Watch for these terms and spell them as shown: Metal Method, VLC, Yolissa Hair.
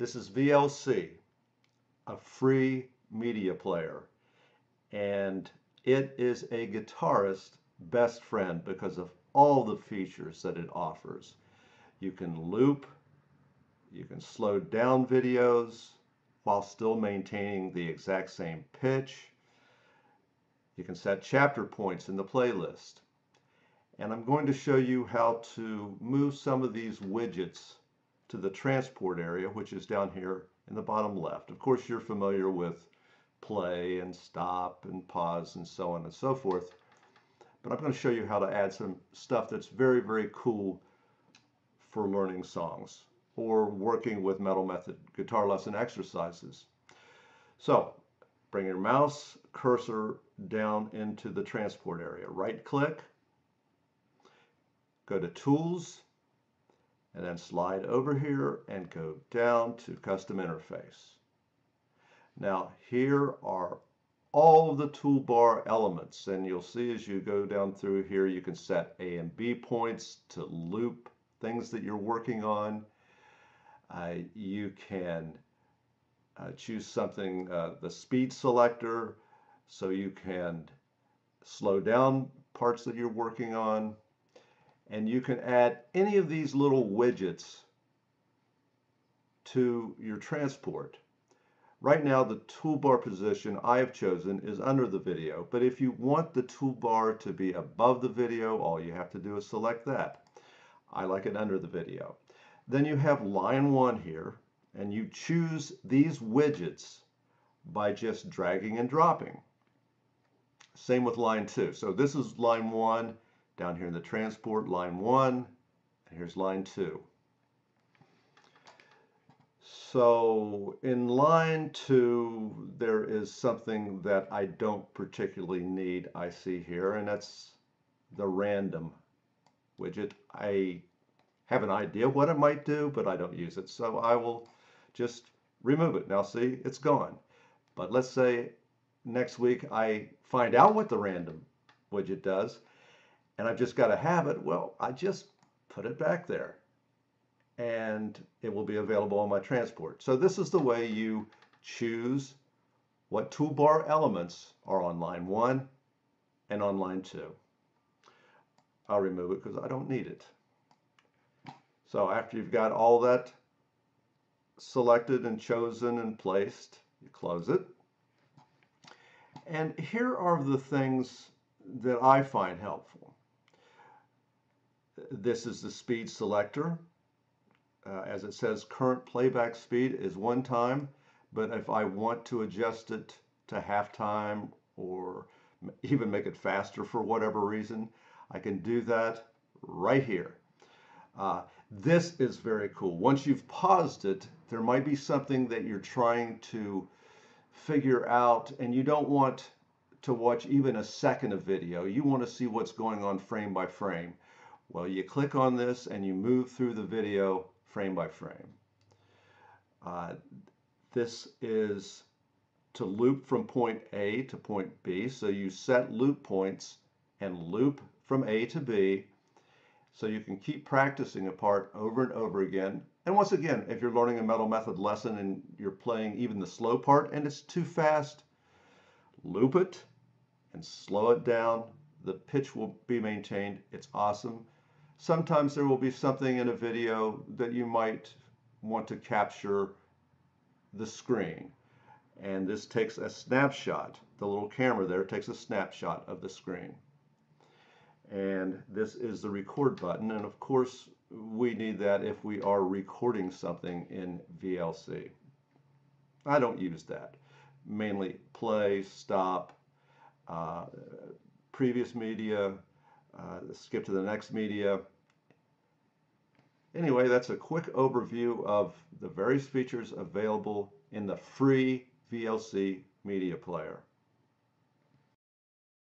This is VLC, a free media player, and it is a guitarist's best friend because of all the features that it offers. You can loop, you can slow down videos while still maintaining the exact same pitch. You can set chapter points in the playlist. And I'm going to show you how to move some of these widgets to the transport area, which is down here in the bottom left. Of course, you're familiar with play and stop and pause and so on and so forth, but I'm going to show you how to add some stuff that's very, very cool for learning songs or working with metalmethod guitar lesson exercises. So bring your mouse cursor down into the transport area, right click, go to Tools, and then slide over here and go down to Custom Interface. Now here are all the toolbar elements, and you'll see as you go down through here you can set A and B points to loop things that you're working on. You can choose something, the speed selector, so you can slow down parts that you're working on. And you can add any of these little widgets to your transport. Right now, the toolbar position I have chosen is under the video, but if you want the toolbar to be above the video, all you have to do is select that. I like it under the video. Then you have line one here, and you choose these widgets by just dragging and dropping. Same with line two. So this is line one. Down here in the transport, line one, and here's line two. So in line two, there is something that I don't particularly need, I see here, and that's the random widget. I have an idea what it might do, but I don't use it, so I will just remove it. Now see, it's gone. But let's say next week I find out what the random widget does, and I've just got a habit, well, I just put it back there and it will be available on my transport. So this is the way you choose what toolbar elements are on line one and on line two. I'll remove it because I don't need it. So after you've got all that selected and chosen and placed, you close it. And here are the things that I find helpful. This is the speed selector. As it says, current playback speed is 1 time, but if I want to adjust it to 1/2 time or even make it faster for whatever reason, I can do that right here. This is very cool. Once you've paused it, there might be something that you're trying to figure out and you don't want to watch even a second of video. You want to see what's going on frame by frame. Well, you click on this and you move through the video frame by frame. This is to loop from point A to point B. So you set loop points and loop from A to B so you can keep practicing a part over and over again. And once again, if you're learning a metalmethod lesson and you're playing even the slow part and it's too fast, loop it and slow it down. The pitch will be maintained. It's awesome. Sometimes there will be something in a video that you might want to capture the screen. And this takes a snapshot. The little camera there takes a snapshot of the screen. And this is the record button. And of course, we need that if we are recording something in VLC. I don't use that. Mainly play, stop, previous media, skip to the next media. Anyway, that's a quick overview of the various features available in the free VLC media player.